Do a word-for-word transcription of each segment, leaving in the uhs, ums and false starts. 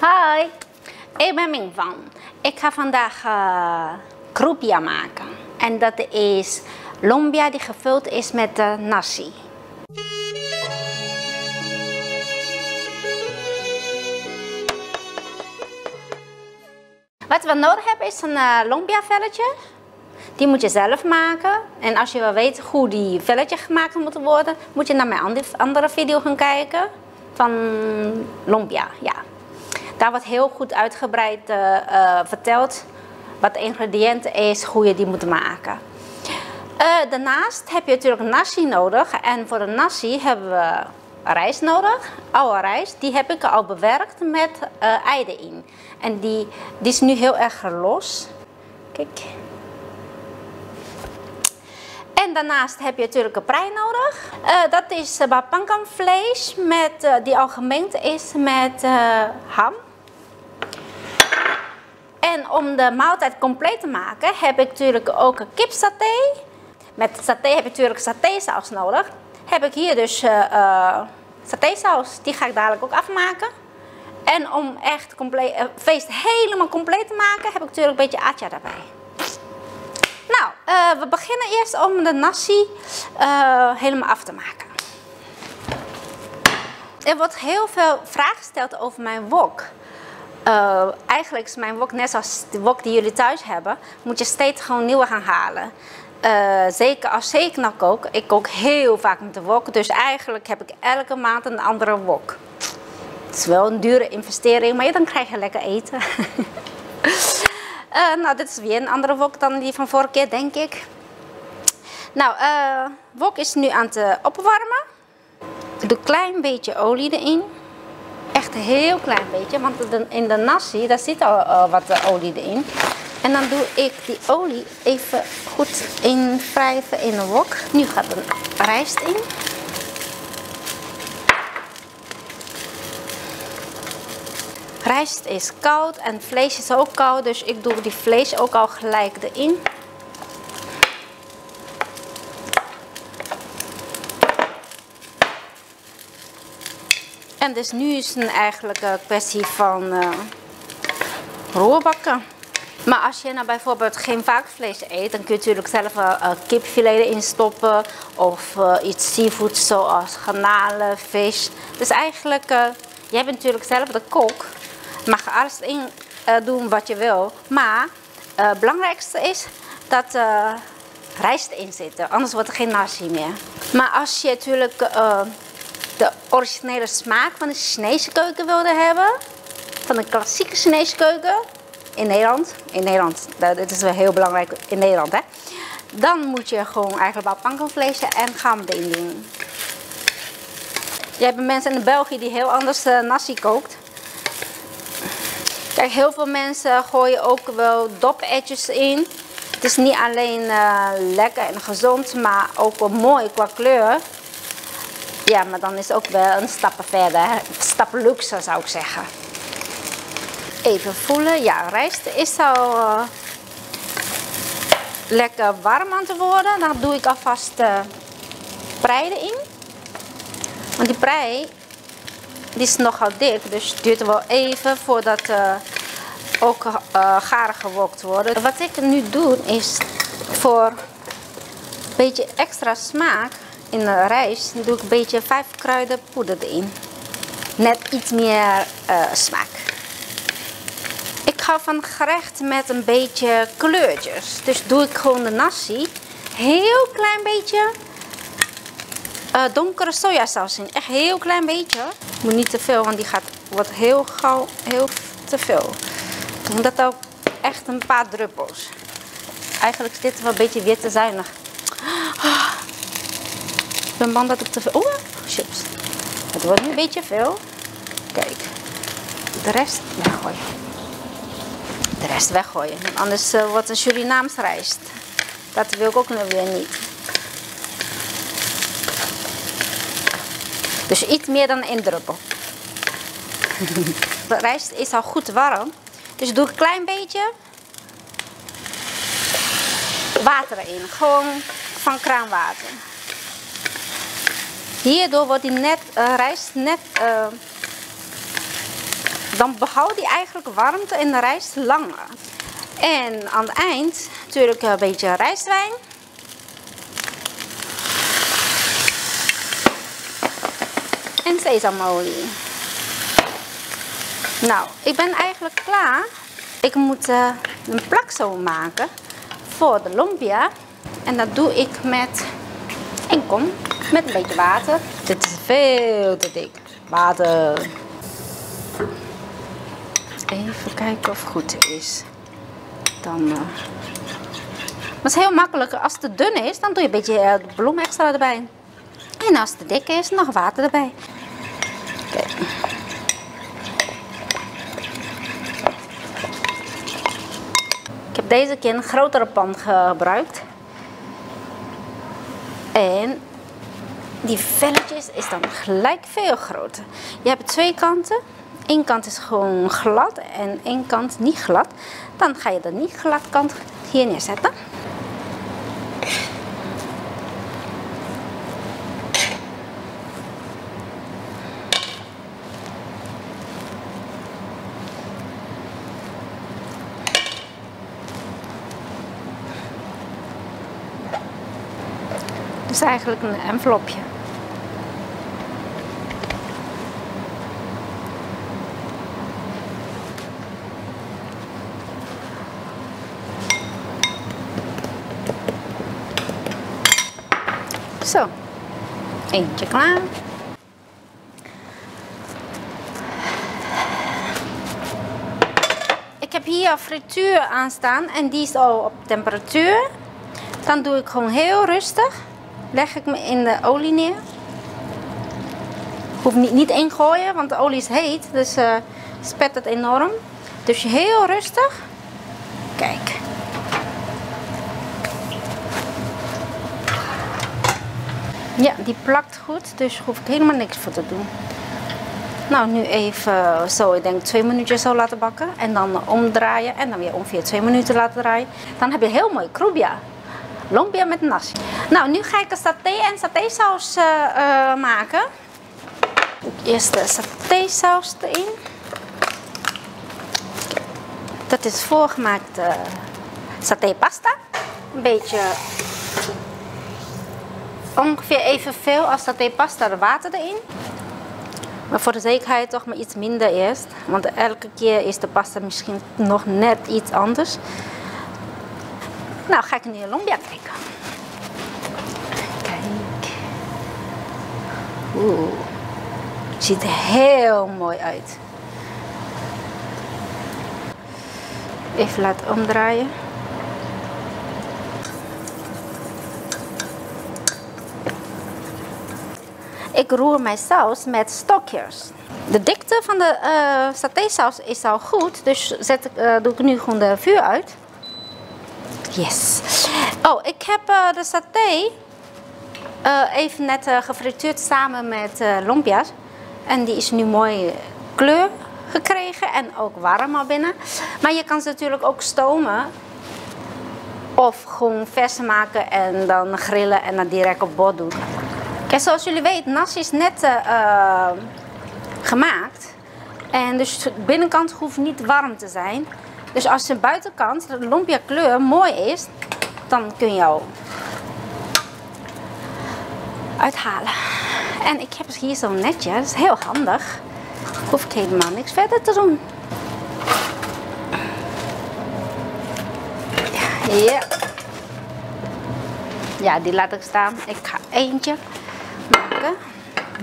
Hi, ik ben Mingvan. Ik ga vandaag uh, kroepia maken. En dat is loempia die gevuld is met uh, nasi. Wat we nodig hebben is een uh, loempia velletje. Die moet je zelf maken. En als je wil weten hoe die velletjes gemaakt moeten worden, moet je naar mijn andere video gaan kijken van loempia. Ja. Daar wordt heel goed uitgebreid uh, uh, verteld wat de ingrediënten is, hoe je die moet maken. Uh, daarnaast heb je natuurlijk nasi nodig. En voor de nasi hebben we rijst nodig. Oude rijst, die heb ik al bewerkt met uh, eieren in. En die, die is nu heel erg los. Kijk. En daarnaast heb je natuurlijk een prei nodig. Uh, dat is uh, pancamvlees met, uh, die al gemengd is met uh, ham. En om de maaltijd compleet te maken heb ik natuurlijk ook een kipsaté. Met saté heb je natuurlijk satésaus nodig. Heb ik hier dus uh, uh, satésaus, die ga ik dadelijk ook afmaken. En om echt compleet, uh, feest helemaal compleet te maken heb ik natuurlijk een beetje atja daarbij. Nou, uh, we beginnen eerst om de nasi uh, helemaal af te maken. Er wordt heel veel vragen gesteld over mijn wok. Uh, eigenlijk is mijn wok net zoals de wok die jullie thuis hebben, moet je steeds gewoon nieuwe gaan halen. Uh, zeker als ik nou kook, ik kook heel vaak met de wok, dus eigenlijk heb ik elke maand een andere wok. Het is wel een dure investering, maar ja, dan krijg je lekker eten. Uh, nou, dit is weer een andere wok dan die van vorige keer, denk ik. Nou, uh, wok is nu aan het opwarmen. Ik doe een klein beetje olie erin. Echt een heel klein beetje, want in de nasi, daar zit al uh, wat olie erin. En dan doe ik die olie even goed invrijven in de wok. Nu gaat de rijst in. Rijst is koud en vlees is ook koud, dus ik doe die vlees ook al gelijk erin. En dus nu is het eigenlijk een kwestie van uh, roerbakken. Maar als je nou bijvoorbeeld geen varkensvlees eet, dan kun je natuurlijk zelf uh, kipfilet erin stoppen. Of uh, iets seafood zoals garnalen, vis. Dus eigenlijk, uh, jij bent natuurlijk zelf de kok. Je mag alles in uh, doen wat je wil. Maar uh, het belangrijkste is dat uh, rijst in zit. Anders wordt er geen nasi meer. Maar als je natuurlijk uh, de originele smaak van de Chinese keuken wilde hebben. Van de klassieke Chinese keuken. In Nederland. In Nederland. Dit is wel heel belangrijk in Nederland, hè. Dan moet je gewoon eigenlijk wel pancamvlees en gaan erin doen. Je hebt mensen in België die heel anders uh, nasi kookt. Kijk, heel veel mensen gooien ook wel dopetjes in. Het is niet alleen uh, lekker en gezond, maar ook wel mooi qua kleur. Ja, maar dan is het ook wel een stap verder, hè? Een stap luxe zou ik zeggen. Even voelen. Ja, rijst is al uh, lekker warm aan te worden. Dan doe ik alvast uh, prei erin. Want die prei, die is nogal dik, dus het duurt wel even voordat uh, ook uh, garig gewokt wordt. Wat ik nu doe is voor een beetje extra smaak in de rijst, doe ik een beetje vijf kruiden poeder erin. Net iets meer uh, smaak. Ik hou van gerecht met een beetje kleurtjes. Dus doe ik gewoon de nasi heel klein beetje Uh, donkere sojasaus in. Echt heel klein beetje. Moet niet te veel, want die gaat, wordt heel gauw heel te veel. Ik doe dat ook echt een paar druppels. Eigenlijk is dit wel een beetje weer te zuinig. Oh, ik ben bang dat ik te veel... Oeh, chips. Het wordt nu een beetje veel. Kijk. De rest weggooien. De rest weggooien. Want anders uh, wordt een Surinaams rijst. Dat wil ik ook nog weer niet. Dus iets meer dan één druppel. De rijst is al goed warm. Dus doe een klein beetje water erin. Gewoon van kraanwater. Hierdoor wordt die net, uh, rijst net uh, Dan behoudt die eigenlijk warmte en de rijst langer. En aan het eind natuurlijk een beetje rijstwijn. En sesamolie. Nou, ik ben eigenlijk klaar. Ik moet uh, een plaksel maken voor de loempia. En dat doe ik met een kom, met een beetje water. Dit is veel te dik. Water. Even kijken of het goed is. Dan, uh... Maar het is heel makkelijk. Als het te dun is, dan doe je een beetje uh, de bloem extra erbij. En als het te dik is, nog water erbij. Okay. Ik heb deze keer een grotere pan gebruikt. En die velletjes is dan gelijk veel groter. Je hebt twee kanten. Eén kant is gewoon glad en één kant niet glad. Dan ga je de niet glad kant hier neerzetten. Het is eigenlijk een envelopje. Zo, eentje klaar. Ik heb hier frituur aan staan en die is al op temperatuur. Dan doe ik gewoon heel rustig. Leg ik me in de olie neer. Hoef niet, niet ingooien, want de olie is heet, dus uh, spet het enorm. Dus heel rustig. Kijk. Ja, die plakt goed, dus hoef ik helemaal niks voor te doen. Nou, nu even zo, ik denk twee minuutjes zo laten bakken. En dan omdraaien en dan weer ongeveer twee minuten laten draaien. Dan heb je heel mooi kroepia. Loempia met nasi. Nou, nu ga ik een saté en satésaus uh, uh, maken. Eerst de satésaus erin. Dat is voorgemaakt uh, satépasta. Een beetje ongeveer evenveel als satépasta de water erin. Maar voor de zekerheid toch maar iets minder eerst. Want elke keer is de pasta misschien nog net iets anders. Nou, ga ik nu de loempia kijken. Kijk. Oeh. Ziet er heel mooi uit. Even laten omdraaien. Ik roer mijn saus met stokjes. De dikte van de uh, satésaus is al goed, dus zet, uh, doe ik nu gewoon de vuur uit. Yes. Oh, ik heb uh, de saté uh, even net uh, gefrituurd samen met uh, loempia's. En die is nu mooi kleur gekregen en ook warm al binnen. Maar je kan ze natuurlijk ook stomen. Of gewoon vers maken en dan grillen en dan direct op bord doen. Kijk, zoals jullie weten, nasi is net uh, gemaakt. En dus de binnenkant hoeft niet warm te zijn. Dus als de buitenkant, de loempia kleur, mooi is, dan kun je al uithalen. En ik heb hier zo'n netje, dat is heel handig. Hoef ik helemaal niks verder te doen. Ja, ja die laat ik staan. Ik ga eentje maken,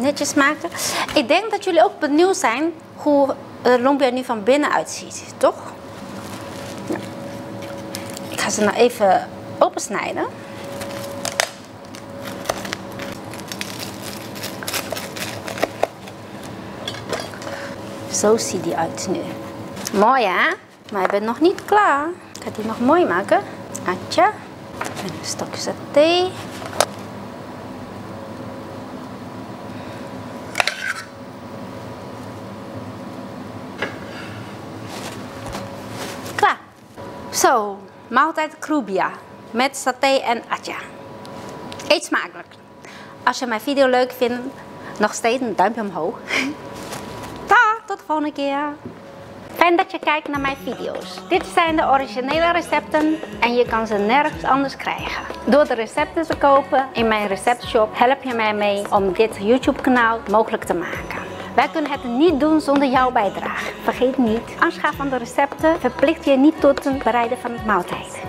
netjes maken. Ik denk dat jullie ook benieuwd zijn hoe de loempia nu van binnen uitziet, toch? Ik ga ze nou even opensnijden. Zo ziet die uit nu. Mooi hè? Maar ik ben nog niet klaar. Ik ga die nog mooi maken. Atja. Een stokje saté. Klaar. Zo. Maaltijd kroepia met saté en atja. Eet smakelijk. Als je mijn video leuk vindt, nog steeds een duimpje omhoog. Ta, tot de volgende keer. Fijn dat je kijkt naar mijn video's. Dit zijn de originele recepten en je kan ze nergens anders krijgen. Door de recepten te kopen in mijn receptshop help je mij mee om dit YouTube kanaal mogelijk te maken. Wij kunnen het niet doen zonder jouw bijdrage. Vergeet niet, aanschaffen van de recepten verplicht je niet tot het bereiden van de maaltijd.